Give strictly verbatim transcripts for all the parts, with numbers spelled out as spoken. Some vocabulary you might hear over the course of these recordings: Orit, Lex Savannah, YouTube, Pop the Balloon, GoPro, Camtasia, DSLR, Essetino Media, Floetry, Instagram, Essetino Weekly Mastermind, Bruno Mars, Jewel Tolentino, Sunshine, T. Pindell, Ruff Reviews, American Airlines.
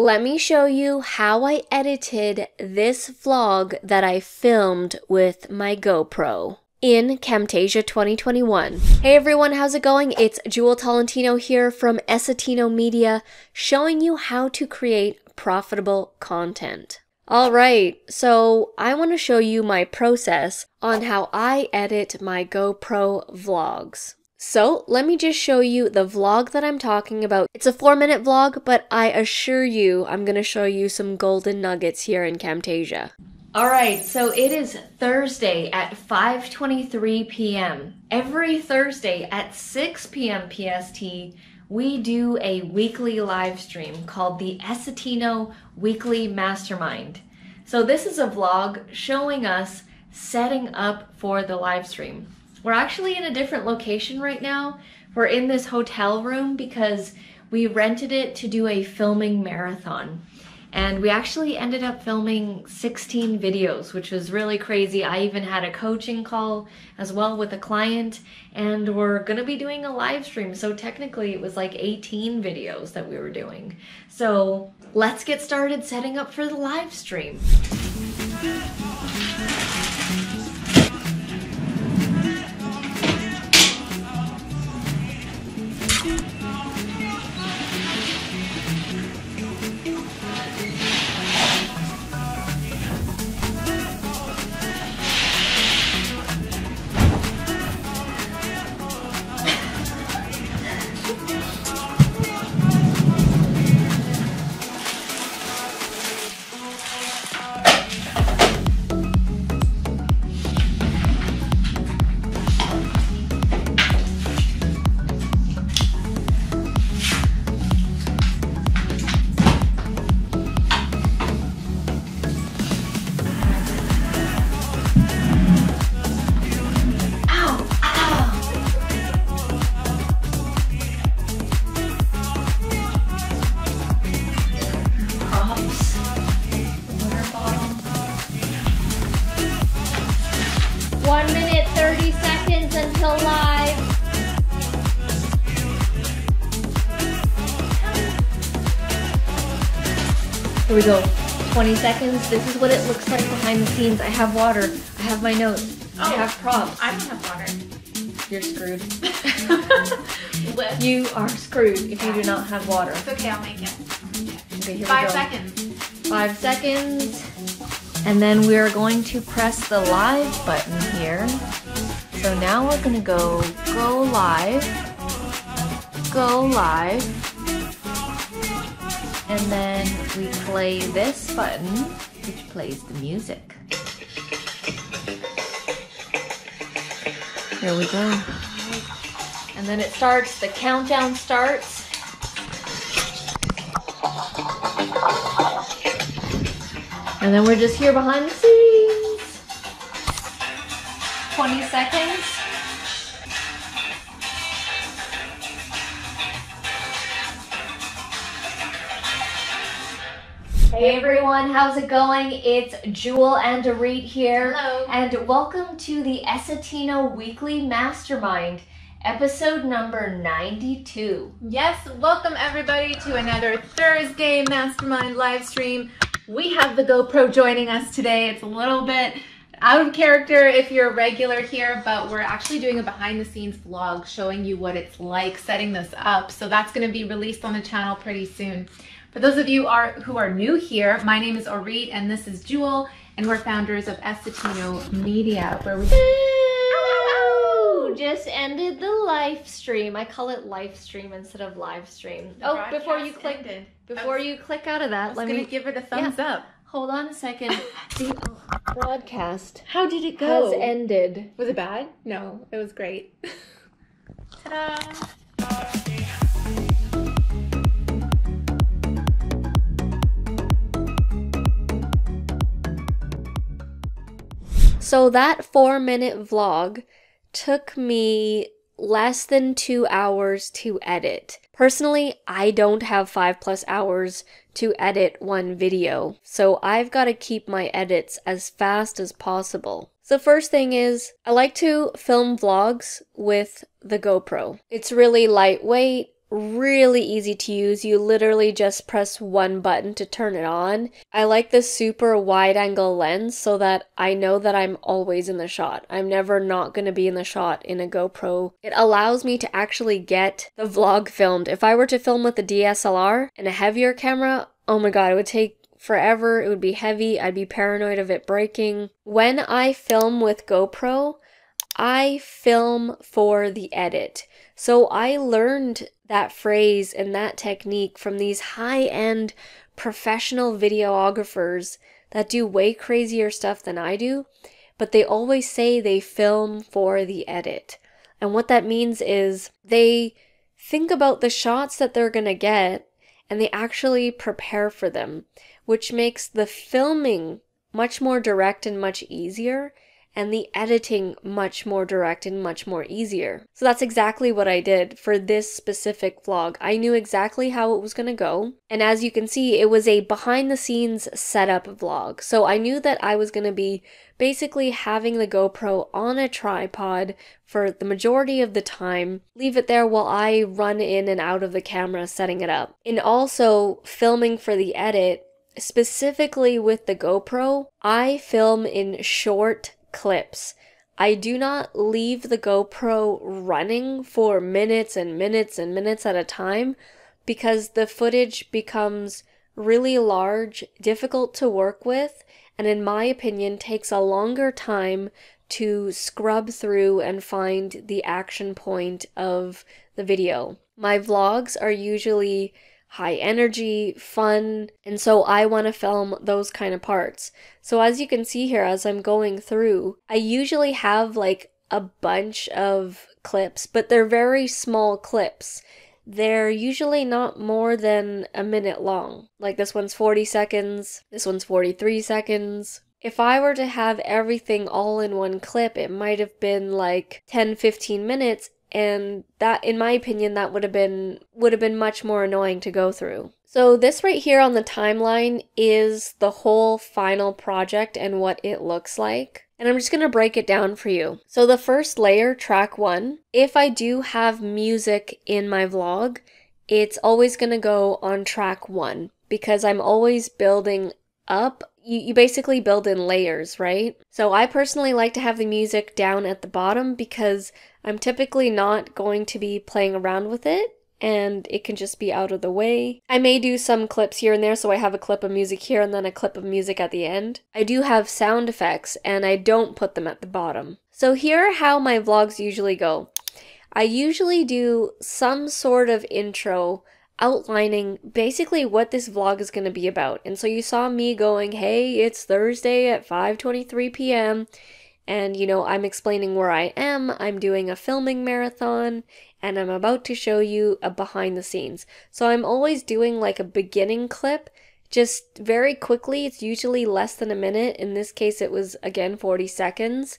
Let me show you how I edited this vlog that I filmed with my GoPro in Camtasia twenty twenty-one. Hey everyone, how's it going? It's Jewel Tolentino here from Essetino Media, showing you how to create profitable content. Alright, so I want to show you my process on how I edit my GoPro vlogs. So let me just show you the vlog that I'm talking about. It's a four minute vlog, but I assure you I'm going to show you some golden nuggets here in Camtasia. Alright, so it is Thursday at five twenty-three p m Every Thursday at six p m P S T, we do a weekly live stream called the Essetino Weekly Mastermind. So this is a vlog showing us setting up for the live stream. We're actually in a different location right now. We're in this hotel room because we rented it to do a filming marathon. And we actually ended up filming sixteen videos, which was really crazy. I even had a coaching call as well with a client, and we're gonna be doing a live stream. So technically it was like eighteen videos that we were doing. So let's get started setting up for the live stream. one minute, thirty seconds until live. Here we go, twenty seconds. This is what it looks like behind the scenes. I have water, I have my notes, oh, I have props. I don't have water. You're screwed. You are screwed if you do not have water. It's okay, I'll make it. Okay, here Five we go. seconds. Five seconds. And then we are going to press the live button here. So now we're gonna go, go live, go live, and then we play this button, which plays the music. Here we go. And then it starts, the countdown starts. And then we're just here behind the scenes. twenty seconds. Hey everyone, how's it going? It's Jewel and Orit here. Hello. And welcome to the Essetino Weekly Mastermind, episode number ninety-two. Yes, welcome everybody to another Thursday Mastermind live stream. We have the GoPro joining us today. It's a little bit out of character if you're a regular here, but we're actually doing a behind the scenes vlog showing you what it's like setting this up. So that's gonna be released on the channel pretty soon. For those of you are, who are new here, my name is Orit and this is Jewel, and we're founders of Essetino Media, where we Hello! just ended the live stream. I call it live stream instead of live stream. Oh, before you clicked it. Before was, you click out of that, let me give it a thumbs yeah, up. Hold on a second. The broadcast. How did it go? Has ended. Was it bad? No, it was great. Ta-da! So that four-minute vlog took me less than two hours to edit. Personally, I don't have five plus hours to edit one video, so I've got to keep my edits as fast as possible. The first thing is, I like to film vlogs with the GoPro. It's really lightweight, really easy to use. You literally just press one button to turn it on. I like this super wide angle lens so that I know that I'm always in the shot. I'm never not going to be in the shot in a GoPro. It allows me to actually get the vlog filmed. If I were to film with the D S L R and a heavier camera, oh my god, it would take forever. It would be heavy. I'd be paranoid of it breaking. When I film with GoPro, I film for the edit. So I learned that phrase and that technique from these high-end professional videographers that do way crazier stuff than I do, but they always say they film for the edit. And what that means is they think about the shots that they're gonna get and they actually prepare for them, which makes the filming much more direct and much easier, and the editing much more direct and much more easier. So that's exactly what I did for this specific vlog. I knew exactly how it was gonna go, and as you can see, it was a behind the scenes setup vlog. So I knew that I was gonna be basically having the GoPro on a tripod for the majority of the time, leave it there while I run in and out of the camera setting it up. And also filming for the edit, specifically with the GoPro, I film in short clips. I do not leave the GoPro running for minutes and minutes and minutes at a time because the footage becomes really large, difficult to work with, and in my opinion takes a longer time to scrub through and find the action point of the video. My vlogs are usually high energy, fun, and so I want to film those kind of parts. So as you can see here, as I'm going through, I usually have like a bunch of clips, but they're very small clips. They're usually not more than a minute long. Like this one's forty seconds, this one's forty-three seconds. If I were to have everything all in one clip, it might have been like ten to fifteen minutes, and that, in my opinion, that would have been would have been much more annoying to go through. So this right here on the timeline is the whole final project and what it looks like. And I'm just going to break it down for you. So the first layer, track one, if I do have music in my vlog, it's always going to go on track one because I'm always building up. You, you basically build in layers, right? So I personally like to have the music down at the bottom because I'm typically not going to be playing around with it and it can just be out of the way. I may do some clips here and there, so I have a clip of music here and then a clip of music at the end. I do have sound effects and I don't put them at the bottom. So here are how my vlogs usually go. I usually do some sort of intro outlining basically what this vlog is going to be about. And so you saw me going, hey, it's Thursday at five twenty-three p m and, you know, I'm explaining where I am, I'm doing a filming marathon, and I'm about to show you a behind the scenes. So I'm always doing like a beginning clip, just very quickly. It's usually less than a minute. In this case, it was, again, forty seconds,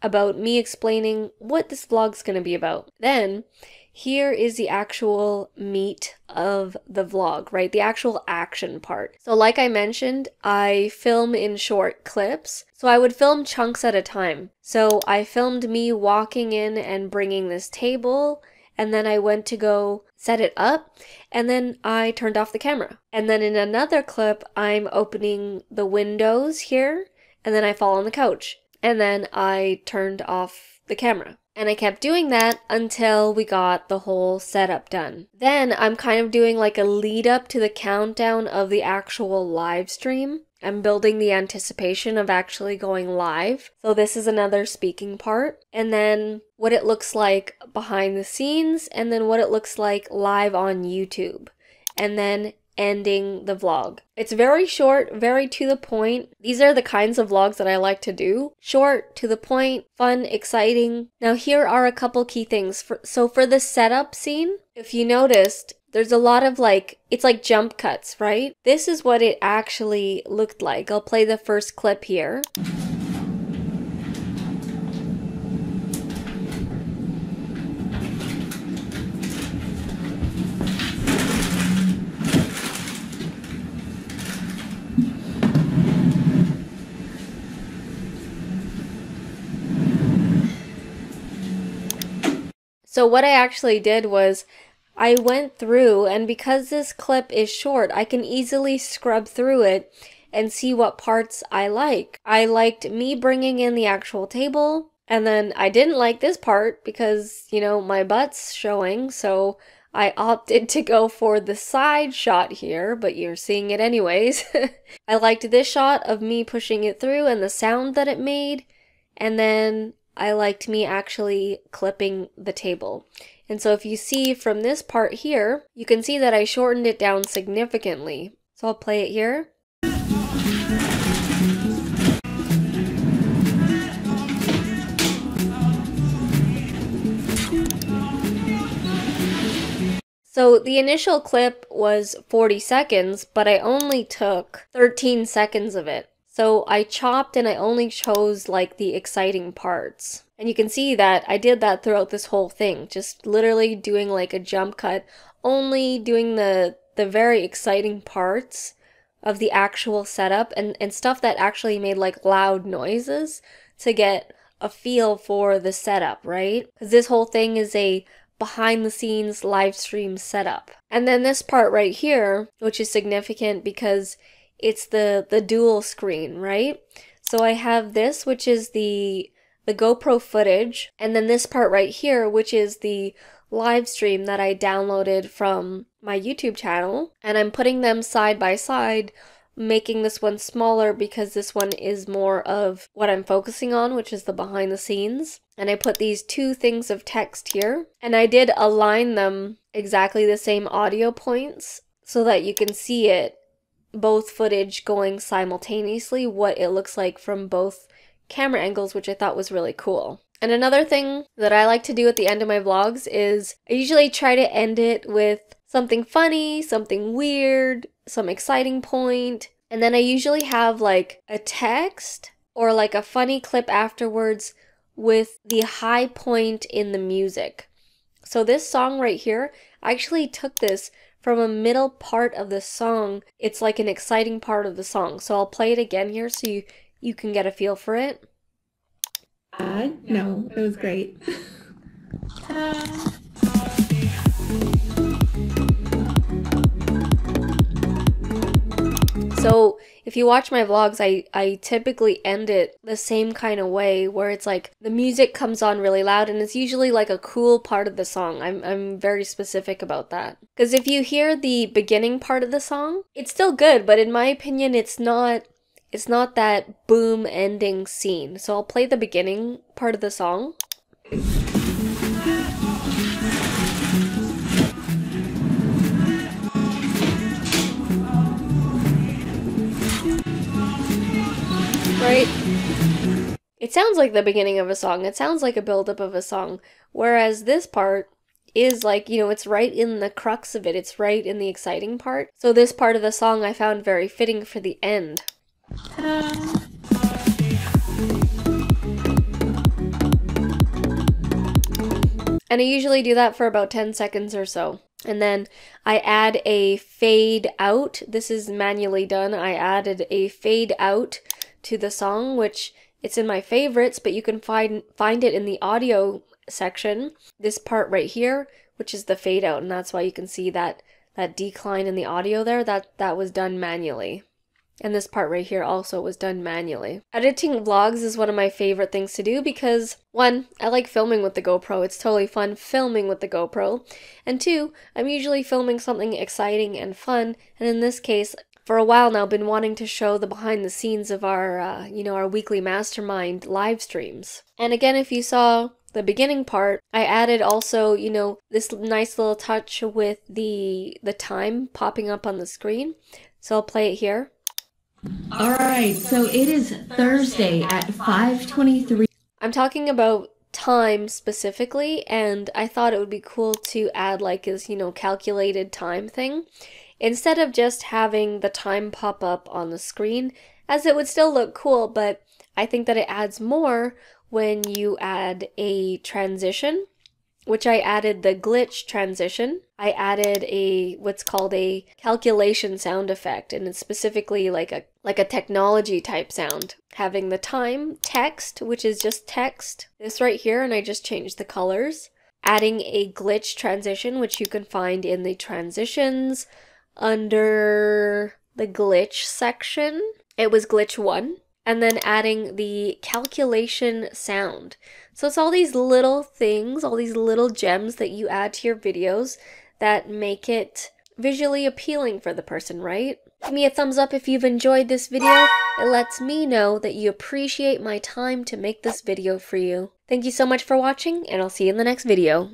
about me explaining what this vlog's going to be about. Then here is the actual meat of the vlog, right? The actual action part. So like I mentioned, I film in short clips. So I would film chunks at a time. So I filmed me walking in and bringing this table, and then I went to go set it up, and then I turned off the camera. And then in another clip, I'm opening the windows here, and then I fall on the couch, and then I turned off the camera. And I kept doing that until we got the whole setup done. Then I'm kind of doing like a lead up to the countdown of the actual live stream. I'm building the anticipation of actually going live. So this is another speaking part. And then what it looks like behind the scenes, and then what it looks like live on YouTube. And then ending the vlog. It's very short, very to the point. These are the kinds of vlogs that I like to do. Short, to the point, fun, exciting. Now here are a couple key things. For, so for the setup scene, if you noticed, there's a lot of like, it's like jump cuts, right? This is what it actually looked like. I'll play the first clip here. So what I actually did was I went through, and because this clip is short, I can easily scrub through it and see what parts I like. I liked me bringing in the actual table, and then I didn't like this part because, you know, my butt's showing, so I opted to go for the side shot here, but you're seeing it anyways. I liked this shot of me pushing it through and the sound that it made, and then I liked me actually clipping the table. And so if you see from this part here, you can see that I shortened it down significantly. So I'll play it here. So the initial clip was forty seconds, but I only took thirteen seconds of it. So I chopped and I only chose like the exciting parts. And you can see that I did that throughout this whole thing, just literally doing like a jump cut, only doing the, the very exciting parts of the actual setup and, and stuff that actually made like loud noises to get a feel for the setup, right? Because this whole thing is a behind the scenes live stream setup. And then this part right here, which is significant because it's the, the dual screen, right? So I have this, which is the, the GoPro footage, and then this part right here, which is the live stream that I downloaded from my YouTube channel. And I'm putting them side by side, making this one smaller because this one is more of what I'm focusing on, which is the behind the scenes. And I put these two things of text here, and I did align them exactly the same audio points so that you can see it, both footage going simultaneously, what it looks like from both camera angles, which I thought was really cool. And another thing that I like to do at the end of my vlogs is I usually try to end it with something funny, something weird, some exciting point, and then I usually have like a text or like a funny clip afterwards with the high point in the music. So this song right here, I actually took this from a middle part of the song. It's like an exciting part of the song. So I'll play it again here so you, you can get a feel for it. Uh, no, it was great. So if you watch my vlogs, I, I typically end it the same kind of way where it's like the music comes on really loud and it's usually like a cool part of the song. I'm, I'm very specific about that. Because if you hear the beginning part of the song, it's still good, but in my opinion, it's not, it's not that boom ending scene. So I'll play the beginning part of the song. Right? It sounds like the beginning of a song. It sounds like a buildup of a song. Whereas this part is like, you know, it's right in the crux of it. It's right in the exciting part. So this part of the song I found very fitting for the end. Ta-da. And I usually do that for about ten seconds or so. And then I add a fade out. This is manually done. I added a fade out to the song, which it's in my favorites, but you can find find it in the audio section, this part right here, which is the fade out, and that's why you can see that that decline in the audio there. That that was done manually, and this part right here also was done manually. Editing vlogs is one of my favorite things to do because, one, I like filming with the GoPro. It's totally fun filming with the GoPro, and two, I'm usually filming something exciting and fun, and in this case, for a while now, been wanting to show the behind the scenes of our, uh, you know, our weekly mastermind live streams. And again, if you saw the beginning part, I added also, you know, this nice little touch with the the time popping up on the screen. So I'll play it here. All right, so it is Thursday at five twenty-three. I'm talking about time specifically, and I thought it would be cool to add like this, you know, calculated time thing, instead of just having the time pop up on the screen, as it would still look cool, but I think that it adds more when you add a transition, which I added the glitch transition. I added a what's called a calculation sound effect, and it's specifically like a like a technology type sound. Having the time text, which is just text, this right here, and I just changed the colors. adding a glitch transition, which you can find in the transitions under the glitch section. It was glitch one. And then adding the calculation sound. So it's all these little things, all these little gems that you add to your videos that make it visually appealing for the person, right? Give me a thumbs up if you've enjoyed this video. It lets me know that you appreciate my time to make this video for you. Thank you so much for watching, and I'll see you in the next video.